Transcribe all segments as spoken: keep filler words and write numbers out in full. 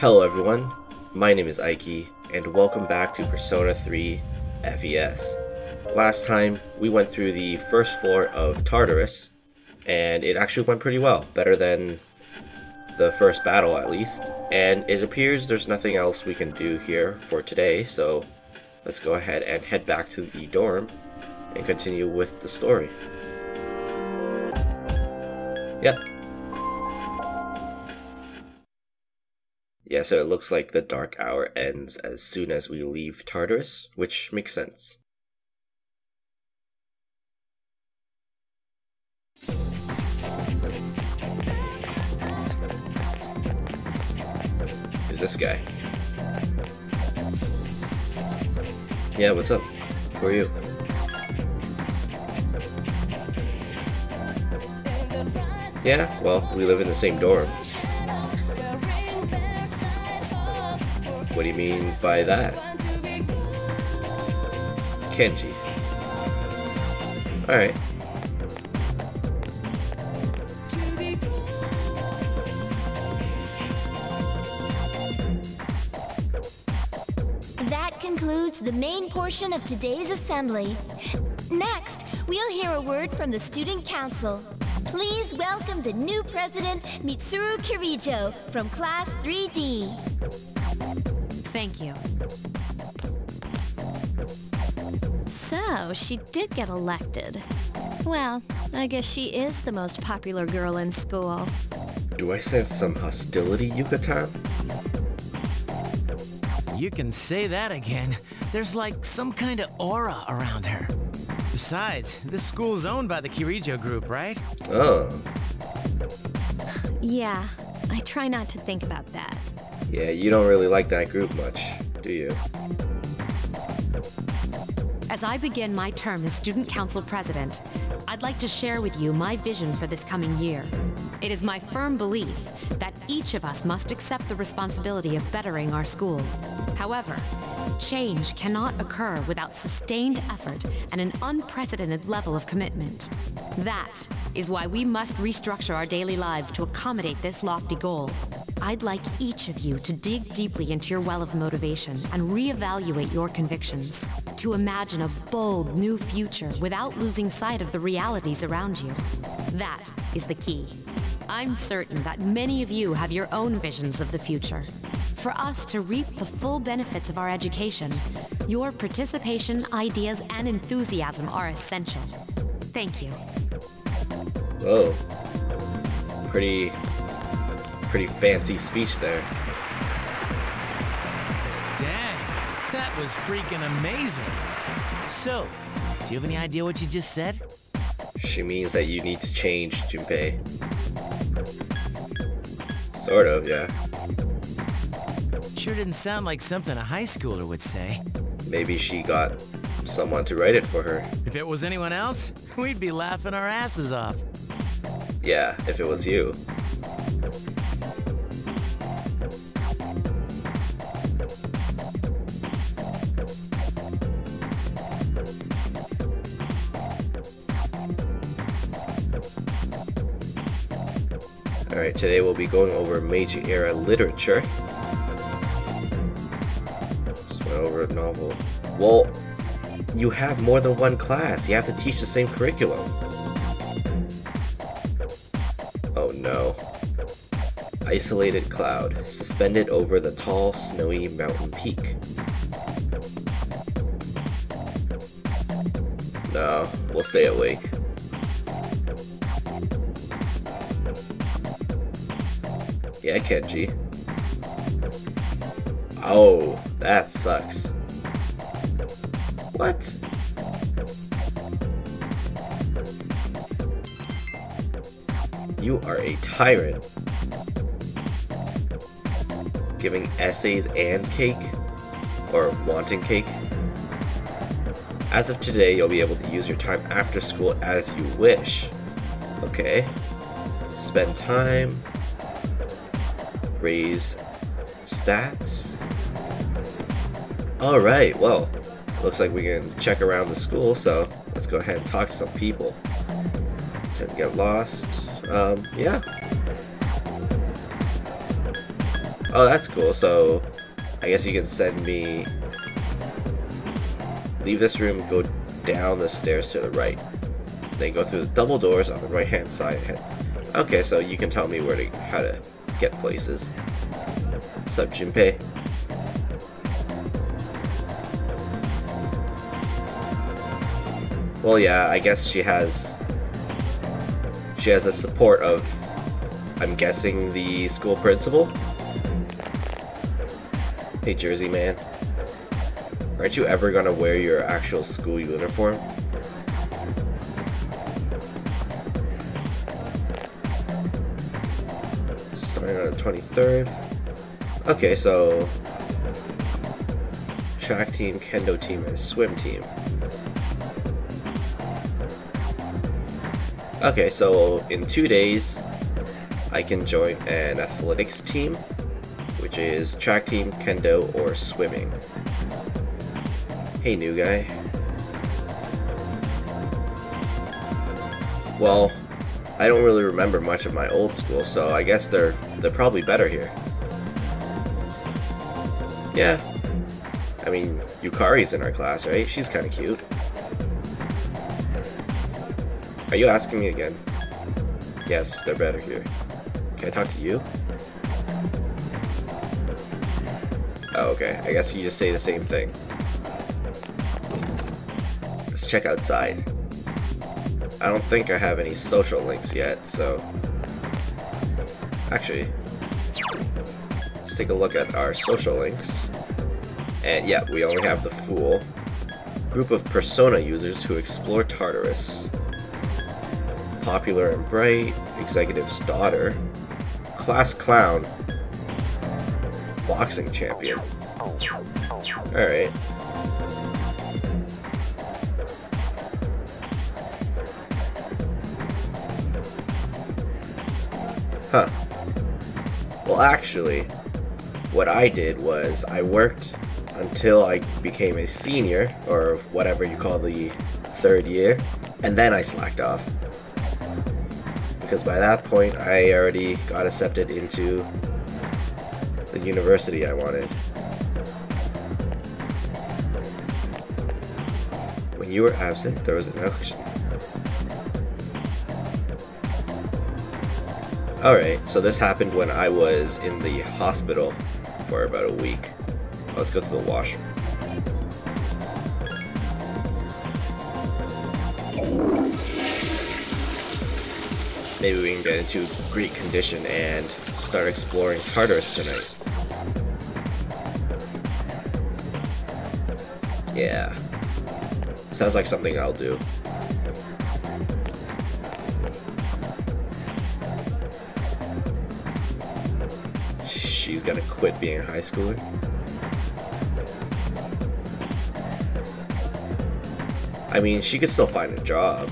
Hello everyone, my name is Aiki, and welcome back to Persona three F E S. Last time, we went through the first floor of Tartarus, and it actually went pretty well, better than the first battle at least. And it appears there's nothing else we can do here for today, so let's go ahead and head back to the dorm and continue with the story. Yep. Yeah, so it looks like the dark hour ends as soon as we leave Tartarus, which makes sense. Who's this guy? Yeah, what's up? Who are you? Yeah, well, we live in the same dorm. What do you mean by that? Kenji. Alright. That concludes the main portion of today's assembly. Next, we'll hear a word from the Student Council. Please welcome the new president, Mitsuru Kirijo, from Class three D. Thank you. So, she did get elected. Well, I guess she is the most popular girl in school. Do I sense some hostility, Yukatan? You can say that again. There's like some kind of aura around her. Besides, this school's owned by the Kirijo group, right? Oh. Yeah, I try not to think about that. Yeah, you don't really like that group much, do you? As I begin my term as Student Council President, I'd like to share with you my vision for this coming year. It is my firm belief that each of us must accept the responsibility of bettering our school. However, change cannot occur without sustained effort and an unprecedented level of commitment. That is why we must restructure our daily lives to accommodate this lofty goal. I'd like each of you to dig deeply into your well of motivation and reevaluate your convictions, to imagine a bold new future without losing sight of the realities around you. That is the key. I'm certain that many of you have your own visions of the future. For us to reap the full benefits of our education, your participation, ideas, and enthusiasm are essential. Thank you. Whoa. Pretty... pretty fancy speech there. Dang, that was freaking amazing. So, do you have any idea what you just said? She means that you need to change, Junpei. Sort of, yeah. Sure didn't sound like something a high schooler would say. Maybe she got someone to write it for her. If it was anyone else, we'd be laughing our asses off. Yeah, if it was you. Alright, today we'll be going over Meiji era literature. Just went over a novel. Well, you have more than one class. You have to teach the same curriculum. Oh no. Isolated cloud, suspended over the tall, snowy mountain peak. No, we'll stay awake. Yeah, Kenji. Oh, that sucks. What? You are a tyrant. Giving essays and cake? Or wanting cake? As of today, you'll be able to use your time after school as you wish. Okay. Spend time. Raise stats. Alright, well, looks like we can check around the school, so let's go ahead and talk to some people. Didn't get lost. Um, yeah. Oh, that's cool. So I guess you can send me... Leave this room, go down the stairs to the right. Then go through the double doors on the right-hand side. Okay, so you can tell me where to, how to get places. What's up, Junpei? Well, yeah, I guess she has... She has the support of, I'm guessing, the school principal? Hey, Jersey man. Aren't you ever gonna wear your actual school uniform? Starting on the twenty-third. Okay, so... Track team, kendo team, and swim team. Okay, so in two days, I can join an athletics team, which is track team, kendo, or swimming. Hey, new guy. Well, I don't really remember much of my old school, so I guess they're they're probably better here. Yeah. I mean, Yukari's in our class, right? She's kind of cute. Are you asking me again? Yes, they're better here. Can I talk to you? Oh, okay. I guess you just say the same thing. Let's check outside. I don't think I have any social links yet, so... Actually, let's take a look at our social links. And yeah, we only have the Fool. Group of Persona users who explore Tartarus. Popular and bright, executive's daughter, class clown, boxing champion. Alright. Huh. Well, actually, what I did was I worked until I became a senior, or whatever you call the third year, and then I slacked off. Because by that point, I already got accepted into the university I wanted. When you were absent, there was an election. Alright, so this happened when I was in the hospital for about a week. Let's go to the washroom. Maybe we can get into Greek condition and start exploring Tartarus tonight. Yeah. Sounds like something I'll do. She's gonna quit being a high schooler. I mean, she could still find a job.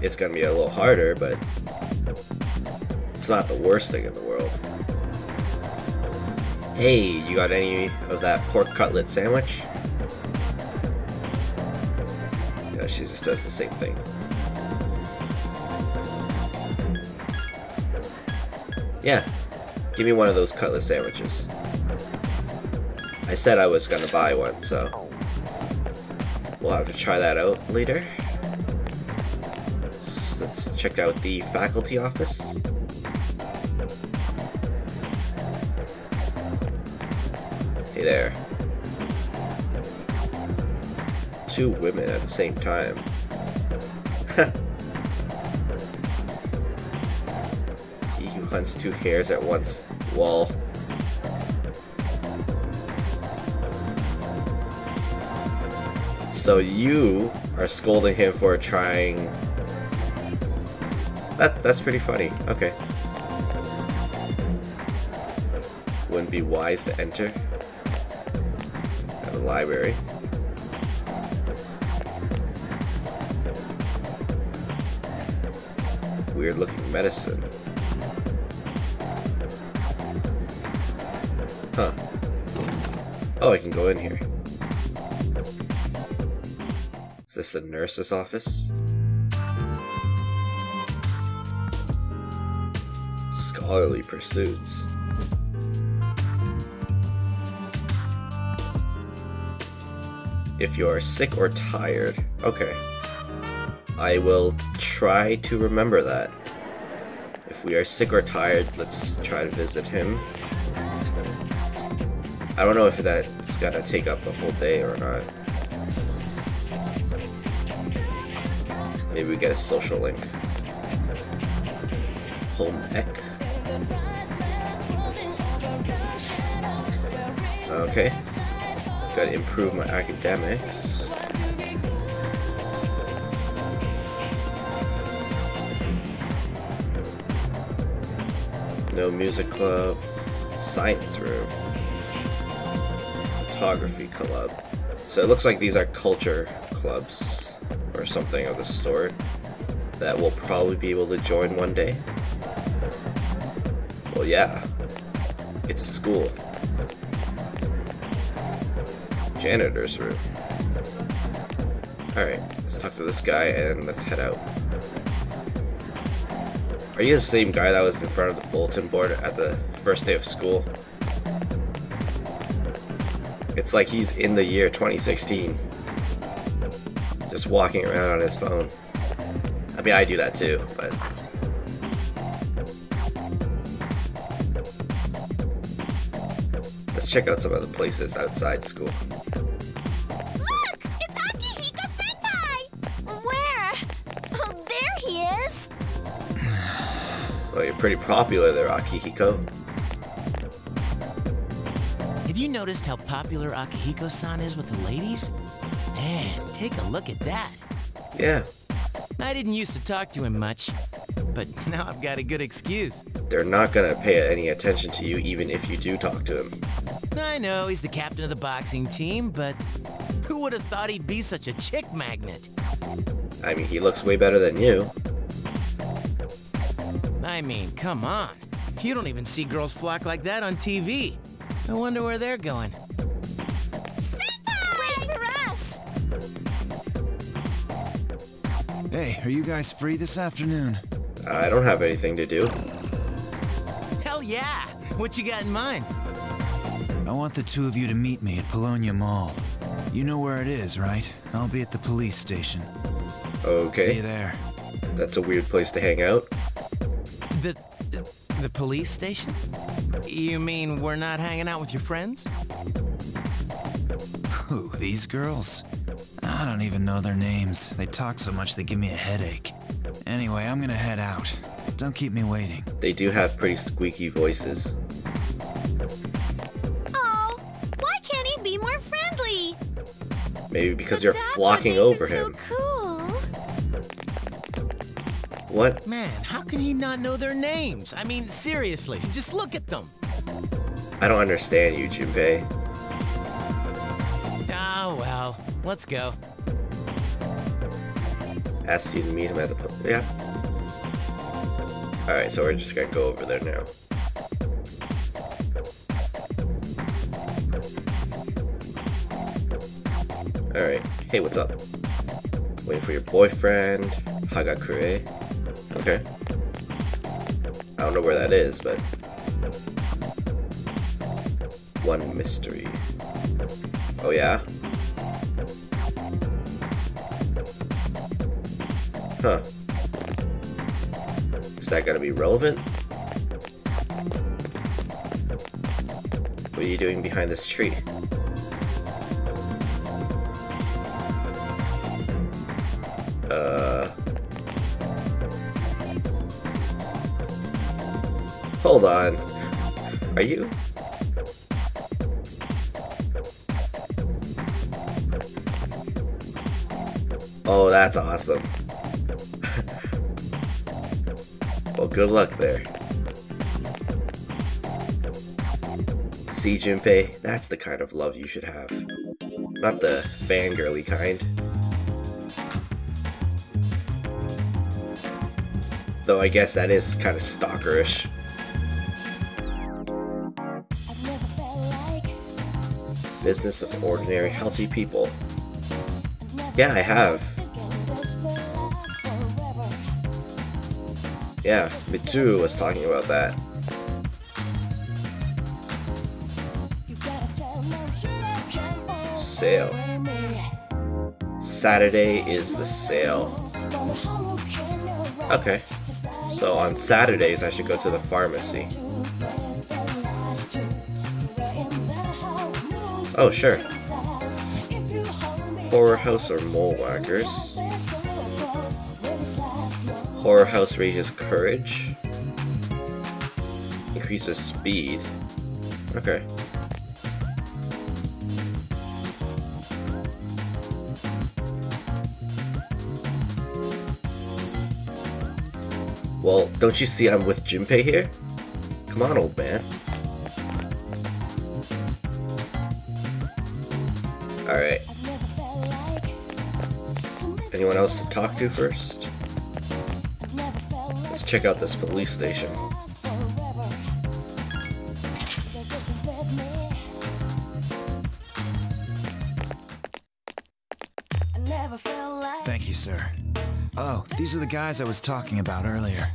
It's gonna be a little harder, but... It's not the worst thing in the world. Hey, you got any of that pork cutlet sandwich? Yeah, she just says the same thing. Yeah, give me one of those cutlet sandwiches. I said I was gonna buy one, so we'll have to try that out later. So let's check out the faculty office. There. Two women at the same time. He who hunts two hares at once. Wall. So you are scolding him for trying... That, that's pretty funny. Okay. Wouldn't be wise to enter. Library. Weird looking medicine. Huh. Oh, I can go in here. Is this the nurse's office? Scholarly pursuits. if you're sick or tired. Okay. I will try to remember that. If we are sick or tired, let's try to visit him. I don't know if that's gonna take up the whole day or not. Maybe we get a social link. Home ec. Okay. Gotta improve my academics. No music club. Science room. Photography club. So it looks like these are culture clubs. Or something of the sort that we'll probably be able to join one day. Well, yeah, it's a school. Janitor's room. Alright, let's talk to this guy and let's head out. Are you the same guy that was in front of the bulletin board at the first day of school? It's like he's in the year twenty sixteen. Just walking around on his phone. I mean, I do that too, but... Let's check out some of the places outside school. Look! It's Akihiko Senpai! Where? Oh, there he is! Well, you're pretty popular there, Akihiko. Have you noticed how popular Akihiko-san is with the ladies? Man, take a look at that. Yeah. I didn't used to talk to him much, but now I've got a good excuse. They're not gonna pay any attention to you even if you do talk to him. I know, he's the captain of the boxing team, but who would have thought he'd be such a chick magnet? I mean, he looks way better than you. I mean, come on. You don't even see girls flock like that on T V. I wonder where they're going. Hey, are you guys free this afternoon? I don't have anything to do. Hell yeah! What you got in mind? I want the two of you to meet me at Polonia Mall. You know where it is, right? I'll be at the police station. Okay. See you there. That's a weird place to hang out. The... the, the police station? You mean we're not hanging out with your friends? Who, these girls? I don't even know their names. They talk so much they give me a headache. Anyway, I'm gonna head out. Don't keep me waiting. They do have pretty squeaky voices. Oh, why can't he be more friendly? Maybe because but you're flocking over him. So cool. What? Man, how can he not know their names? I mean, seriously, just look at them. I don't understand you, Junpei. Ah, well. Let's go. Asked you to meet him at the pub. Yeah. Alright, so we're just gonna go over there now. Alright. Hey, what's up? Waiting for your boyfriend. Haga Curry. Okay. I don't know where that is, but... One mystery. Oh, yeah? Huh. Is that gonna be relevant? What are you doing behind this tree? Uh... Hold on. Are you? Oh, that's awesome. Well, good luck there. See, Junpei, that's the kind of love you should have. Not the fangirly kind. Though I guess that is kind of stalkerish. Business of ordinary, healthy people. Yeah, I have. Yeah, Mitsuru was talking about that. Sale. Saturday is the sale. Okay. So on Saturdays, I should go to the pharmacy. Oh, sure. Horror House or Mole Whackers? Horror House raises courage. Increases speed. Okay. Well, don't you see I'm with Junpei here? Come on, old man. Alright. Anyone else to talk to first? Let's check out this police station. Thank you, sir. Oh, these are the guys I was talking about earlier.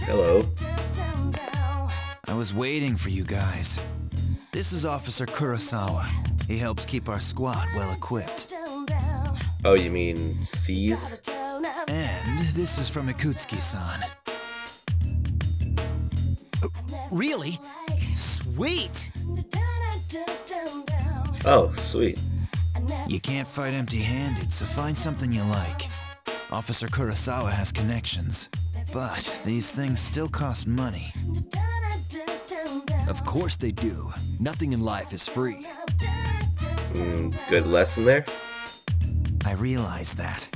Hello. I was waiting for you guys. This is Officer Kurosawa. He helps keep our squad well equipped. Oh, you mean SEES? And this is from Ikutsuki-san. Really? Sweet! Oh, sweet. You can't fight empty-handed, so find something you like. Officer Kurosawa has connections, but these things still cost money. Of course they do. Nothing in life is free. Mm, good lesson there. I realize that.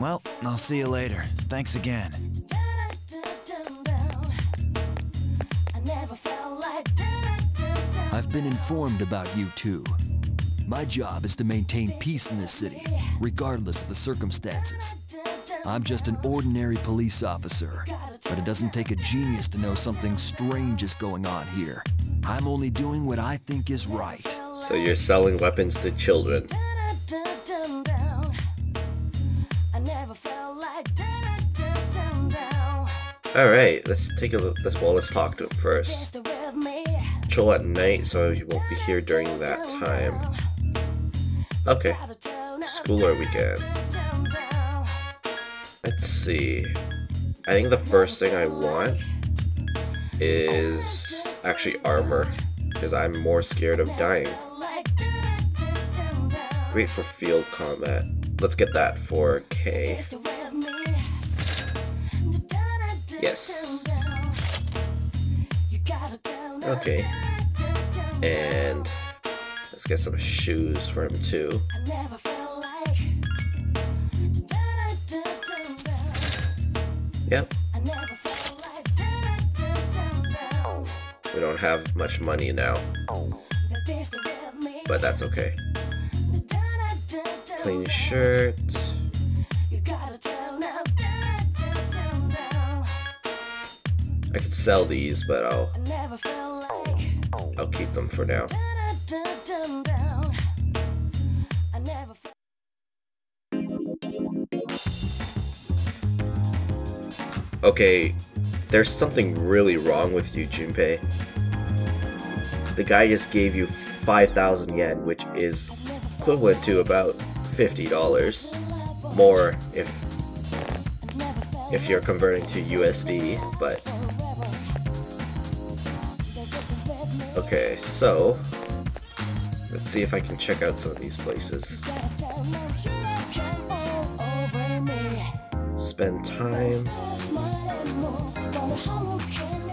Well, I'll see you later. Thanks again. I've been informed about you two. My job is to maintain peace in this city, regardless of the circumstances. I'm just an ordinary police officer, but it doesn't take a genius to know something strange is going on here. I'm only doing what I think is right. So you're selling weapons to children. Alright, let's take a look. Let's, well, let's talk to him first. Patrol at night, so you won't be here during that time. Okay. School or weekend? Let's see. I think the first thing I want is actually armor, because I'm more scared of dying. Great for field combat. Let's get that for K. Yes. Okay. And let's get some shoes for him too. Yep. We don't have much money now, but that's okay. Clean shirt. I could sell these, but I'll I'll keep them for now. Okay, there's something really wrong with you, Junpei. The guy just gave you five thousand yen, which is equivalent to about fifty dollars. More if, if you're converting to U S D, but... Okay, so let's see if I can check out some of these places. Spend time.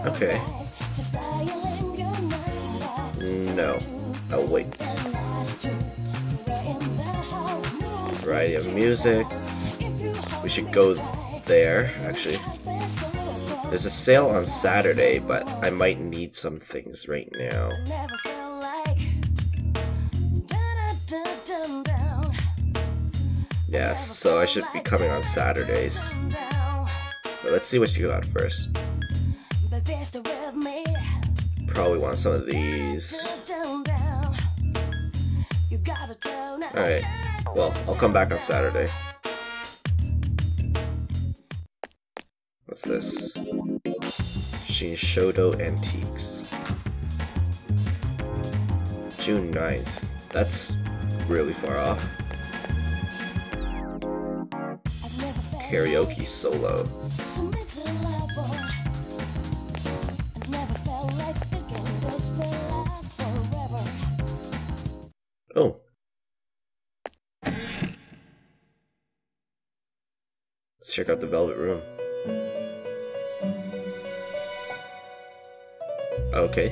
Okay. No. I'll wait. Variety of music. We should go there, actually. There's a sale on Saturday, but I might need some things right now. Yeah, so I should be coming on Saturdays. But let's see what you got first. Probably want some of these. Alright, well, I'll come back on Saturday. What's this? Shinshodo Antiques. June ninth. That's really far off. Karaoke solo. Oh. Let's check out the Velvet Room. Okay.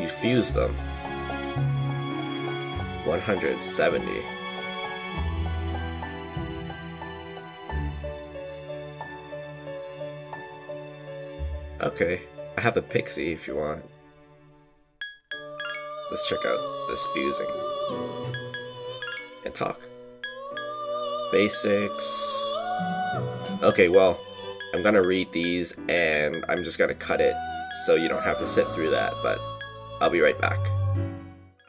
You fuse them. one hundred seventy. Okay. I have a pixie if you want. Let's check out this fusing. And talk. Basics. Okay, well, I'm gonna read these and I'm just gonna cut it so you don't have to sit through that, but I'll be right back.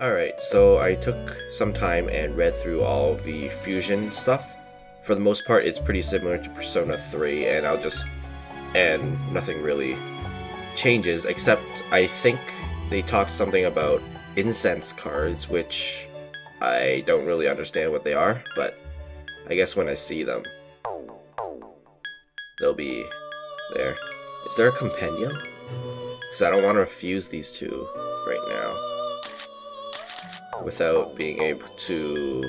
Alright, so I took some time and read through all the fusion stuff. For the most part, it's pretty similar to Persona three, and I'll just... and nothing really changes, except I think they talked something about incense cards, which I don't really understand what they are, but I guess when I see them, they'll be there. Is there a compendium? Because I don't want to fuse these two right now without being able to...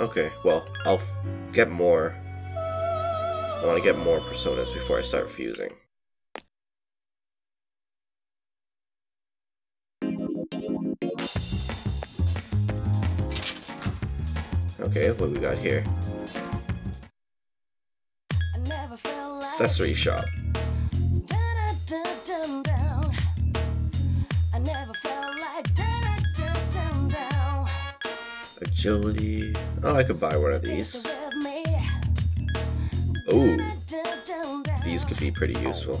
Okay, well, I'll f get more. I want to get more personas before I start fusing. Okay, what do we got here? Accessory shop. Agility. Oh, I could buy one of these. Ooh. These could be pretty useful.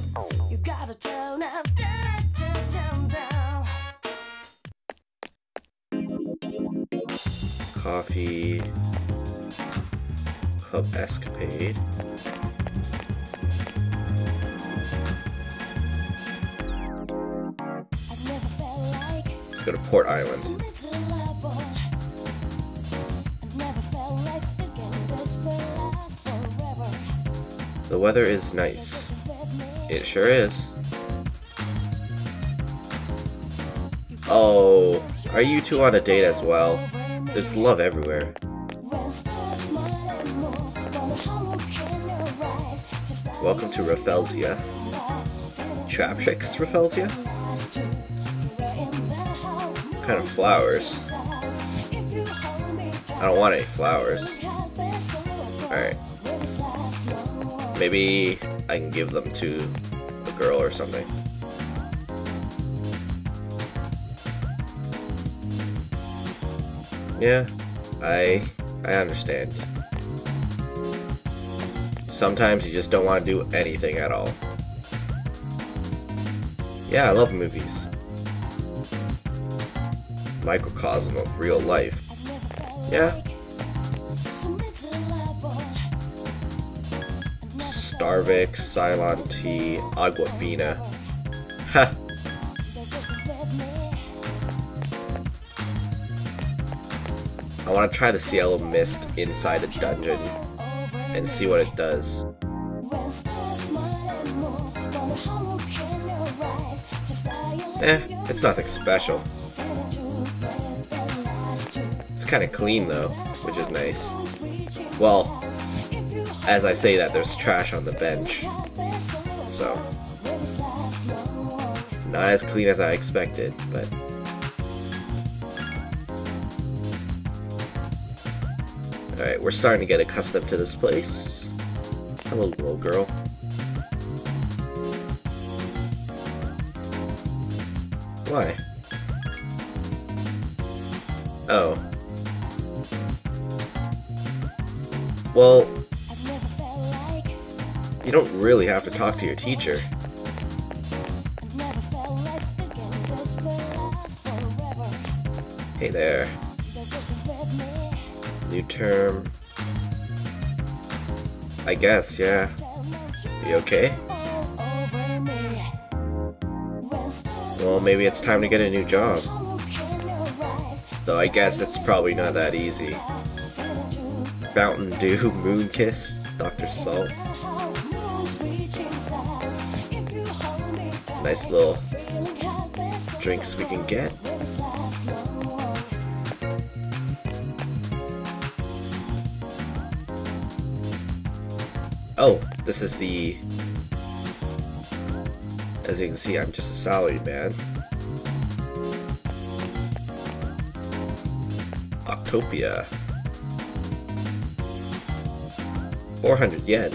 Coffee. Club Escapade. Let's go to Port Island. The weather is nice. It sure is. Oh, are you two on a date as well? There's love everywhere. Welcome to Rafflesia. Trap tricks, Rafflesia? What kind of flowers? I don't want any flowers. Alright. Maybe I can give them to a girl or something. Yeah, I I understand. Sometimes you just don't want to do anything at all. Yeah, I love movies. Microcosm of real life. Yeah. Starvix, Cylon T, Aquafina. Ha! I want to try the Cielo Mist inside a dungeon and see what it does. Eh, it's nothing special. It's kind of clean though, which is nice. Well, as I say that, there's trash on the bench, so not as clean as I expected, but alright, we're starting to get accustomed to this place. Hello, little girl. Why? Oh. Well, you don't really have to talk to your teacher. Hey there. New term. I guess, yeah. You okay? Well, maybe it's time to get a new job. So I guess it's probably not that easy. Fountain Dew, Moon Kiss, Doctor Salt. Nice little drinks we can get. Oh, this is the... As you can see, I'm just a salaried man. Octopia. four hundred yen.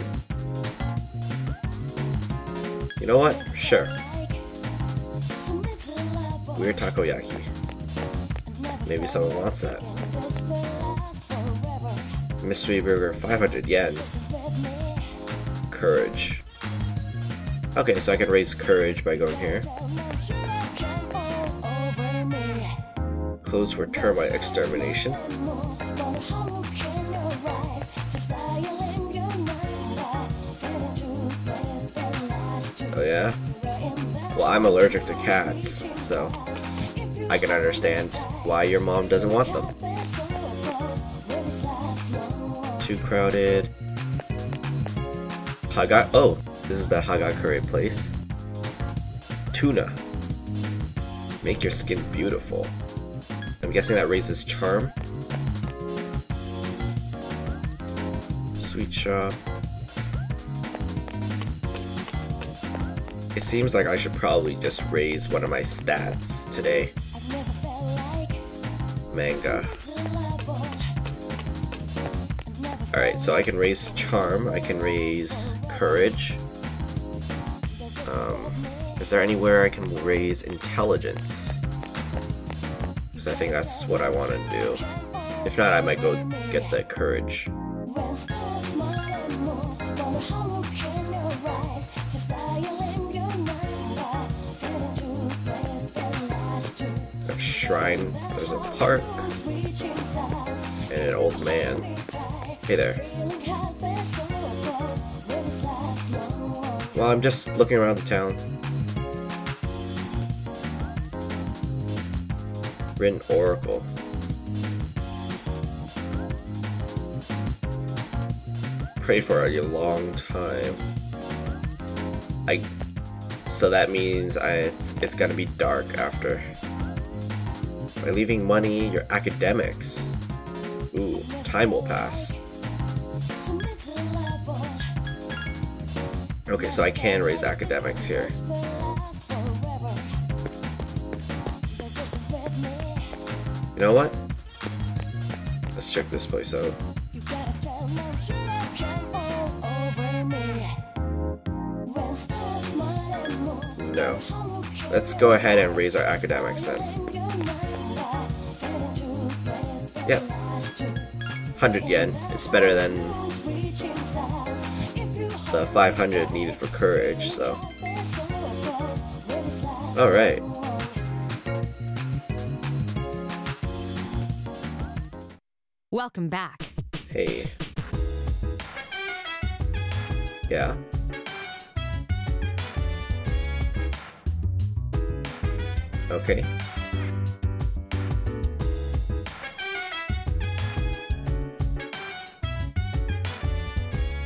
You know what? Sure. Weird takoyaki. Maybe someone wants that. Mystery burger, five hundred yen. Courage. Okay, so I can raise courage by going here. Clothes for termite extermination. Oh yeah? Well, I'm allergic to cats, so I can understand why your mom doesn't want them. Too crowded. Haga- oh, this is the Haga Curry place. Tuna. Make your skin beautiful. I'm guessing that raises charm. Sweet shop. It seems like I should probably just raise one of my stats today. Manga. Alright, so I can raise charm, I can raise courage. Um, is there anywhere I can raise intelligence? Because I think that's what I want to do. If not, I might go get the courage. Shrine, there's a park, and an old man. Hey there. Well, I'm just looking around the town. Rin Oracle. Pray for a long time. I. So that means I. It's, it's gonna be dark after. By leaving money, your academics. Ooh, time will pass. Okay, so I can raise academics here. You know what? Let's check this place out. No. Let's go ahead and raise our academics then. Yep. one hundred yen. It's better than the five hundred needed for courage, so. Alright. Welcome back. Hey. Yeah. Okay.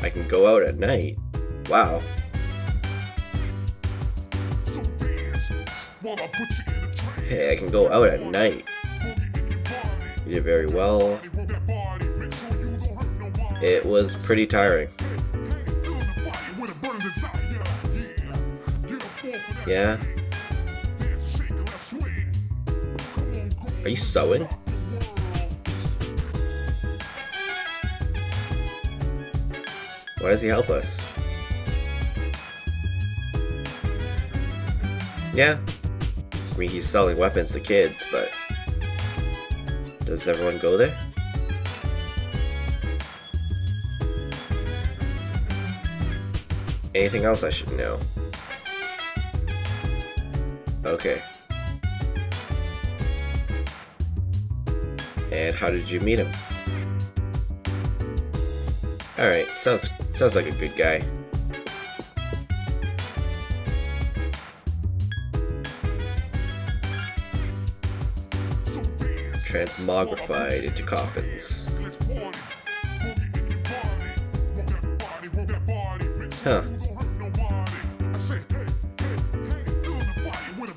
I can go out at night. Wow. Hey, I can go out at night. You did very well. It was pretty tiring. Yeah. Are you sewing? Why does he help us? Yeah. I mean, he's selling weapons to kids, but... Does everyone go there? Anything else I should know? Okay. And how did you meet him? Alright, sounds Sounds like a good guy. transmogrified into coffins. Huh.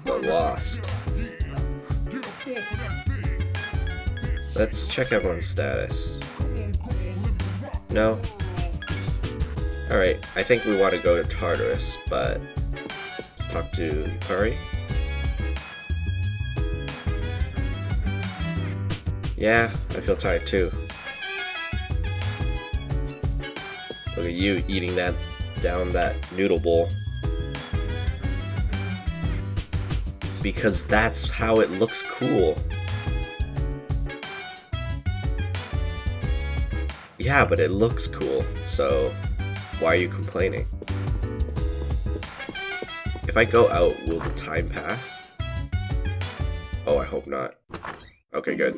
But lost. Let's check everyone's status. No? Alright, I think we want to go to Tartarus, but let's talk to Yukari. Yeah, I feel tired too. Look at you eating that down that noodle bowl. Because that's how it looks cool. Yeah, but it looks cool, so why are you complaining? If I go out, will the time pass? Oh, I hope not. Okay, good.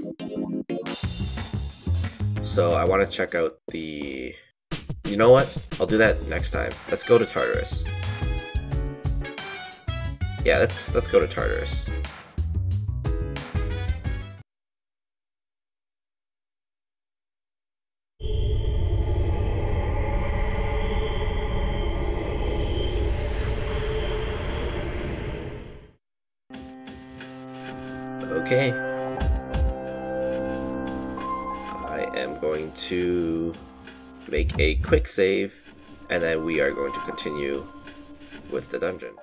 So I want to check out the... You know what? I'll do that next time. Let's go to Tartarus. Yeah, let's, let's go to Tartarus. Okay. I am going to make a quick save, and then we are going to continue with the dungeon.